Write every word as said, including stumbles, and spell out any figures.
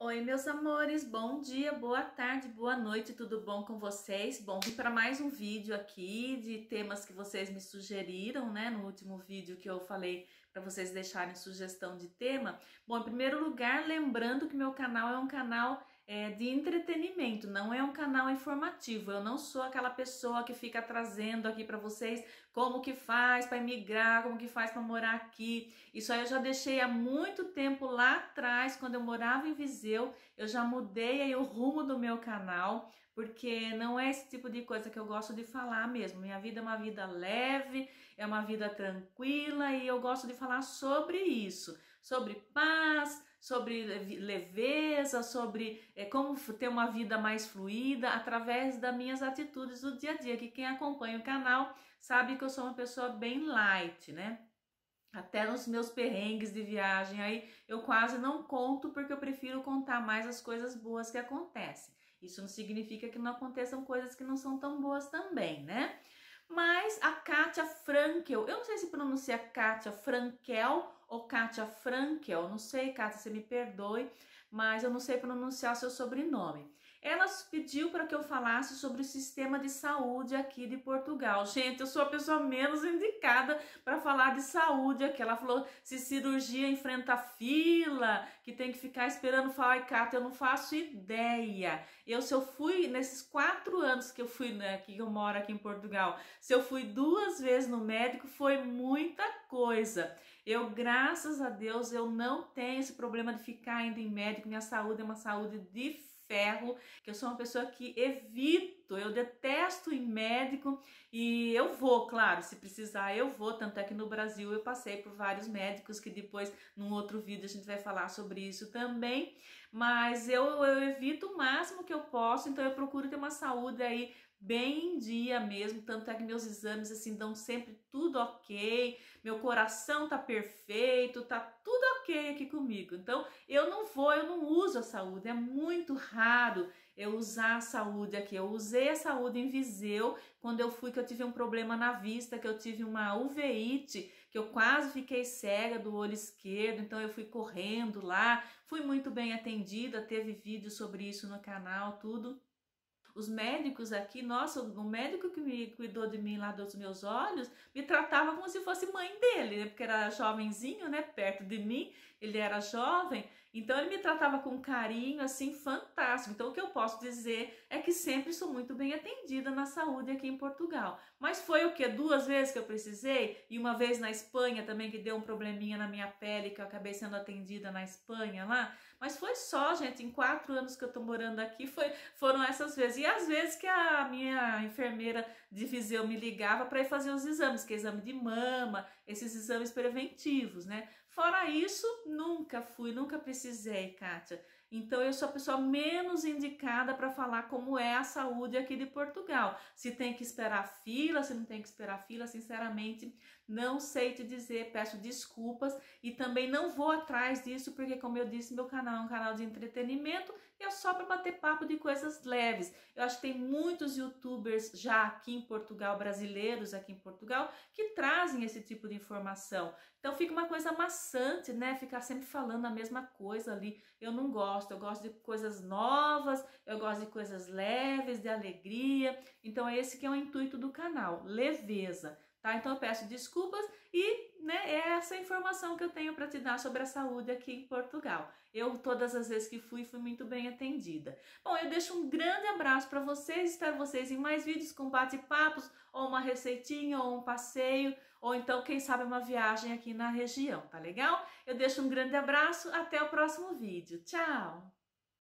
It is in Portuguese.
Oi, meus amores, bom dia, boa tarde, boa noite, tudo bom com vocês? Bom, vim para mais um vídeo aqui de temas que vocês me sugeriram, né? No último vídeo que eu falei para vocês deixarem sugestão de tema. Bom, em primeiro lugar, lembrando que meu canal é um canal é, de entretenimento, não é um canal informativo. Eu não sou aquela pessoa que fica trazendo aqui para vocês como que faz para emigrar, como que faz para morar aqui. Isso aí eu já deixei há muito tempo lá atrás, quando eu morava em Viseu. Eu já mudei aí o rumo do meu canal, porque não é esse tipo de coisa que eu gosto de falar mesmo. Minha vida é uma vida leve, é uma vida tranquila e eu gosto de falar sobre isso, sobre paz, sobre leveza, sobre é, como ter uma vida mais fluida através das minhas atitudes do dia a dia, que quem acompanha o canal sabe que eu sou uma pessoa bem light, né? Até nos meus perrengues de viagem aí, eu quase não conto porque eu prefiro contar mais as coisas boas que acontecem. Isso não significa que não aconteçam coisas que não são tão boas também, né? Mas a Kátia Frankel, eu não sei se pronuncia Kátia Frankel ou Kátia Frankel, não sei, Kátia, você me perdoe, mas eu não sei pronunciar seu sobrenome. Ela pediu para que eu falasse sobre o sistema de saúde aqui de Portugal. Gente, eu sou a pessoa menos indicada para falar de saúde aqui. Ela falou se cirurgia enfrenta fila, que tem que ficar esperando falar. Ai, Kátia, eu não faço ideia. Eu, se eu fui, nesses quatro anos que eu fui, né, que eu moro aqui em Portugal, se eu fui duas vezes no médico, foi muita coisa. Eu, graças a Deus, eu não tenho esse problema de ficar indo em médico. Minha saúde é uma saúde difícil. Ferro, que eu sou uma pessoa que evito, eu detesto ir médico e eu vou, claro, se precisar eu vou, tanto é que no Brasil eu passei por vários médicos que depois num outro vídeo a gente vai falar sobre isso também, mas eu, eu evito o máximo que eu posso, então eu procuro ter uma saúde aí bem em dia mesmo, tanto é que meus exames assim dão sempre tudo ok, meu coração tá perfeito, tá tudo ok aqui comigo, então eu não vou, eu não uso a saúde, é muito raro eu usar a saúde aqui, eu usei a saúde em Viseu, quando eu fui que eu tive um problema na vista, que eu tive uma uveíte, que eu quase fiquei cega do olho esquerdo, então eu fui correndo lá, fui muito bem atendida, teve vídeo sobre isso no canal, tudo. Os médicos aqui, nossa, o médico que me cuidou de mim lá dos meus olhos, me tratava como se fosse mãe dele, né? Porque era jovenzinho, né? Perto de mim, ele era jovem, então ele me tratava com carinho, assim, fantástico. Então o que eu posso dizer é que sempre sou muito bem atendida na saúde aqui em Portugal. Mas foi o quê? Duas vezes que eu precisei, e uma vez na Espanha também, que deu um probleminha na minha pele, que eu acabei sendo atendida na Espanha lá. Mas foi só, gente, em quatro anos que eu tô morando aqui, foi, foram essas vezes. E às vezes que a minha enfermeira de Viseu me ligava para ir fazer os exames, que é exame de mama, esses exames preventivos, né? Fora isso, nunca fui, nunca precisei, Kátia. Então eu sou a pessoa menos indicada para falar como é a saúde aqui de Portugal. Se tem que esperar fila, se não tem que esperar fila, sinceramente, não sei te dizer, peço desculpas e também não vou atrás disso, porque como eu disse, meu canal é um canal de entretenimento e é só para bater papo de coisas leves. Eu acho que tem muitos youtubers já aqui em Portugal, brasileiros aqui em Portugal, que trazem esse tipo de informação. Então fica uma coisa maçante, né? Ficar sempre falando a mesma coisa ali, eu não gosto. Eu gosto de coisas novas, eu gosto de coisas leves, de alegria. Então é esse que é o intuito do canal, leveza, tá? Então eu peço desculpas e, né, é essa informação que eu tenho para te dar sobre a saúde aqui em Portugal. Eu, todas as vezes que fui, fui muito bem atendida. Bom, eu deixo um grande abraço para vocês, espero vocês em mais vídeos com bate-papos, ou uma receitinha, ou um passeio, ou então, quem sabe, uma viagem aqui na região, tá legal? Eu deixo um grande abraço, até o próximo vídeo. Tchau!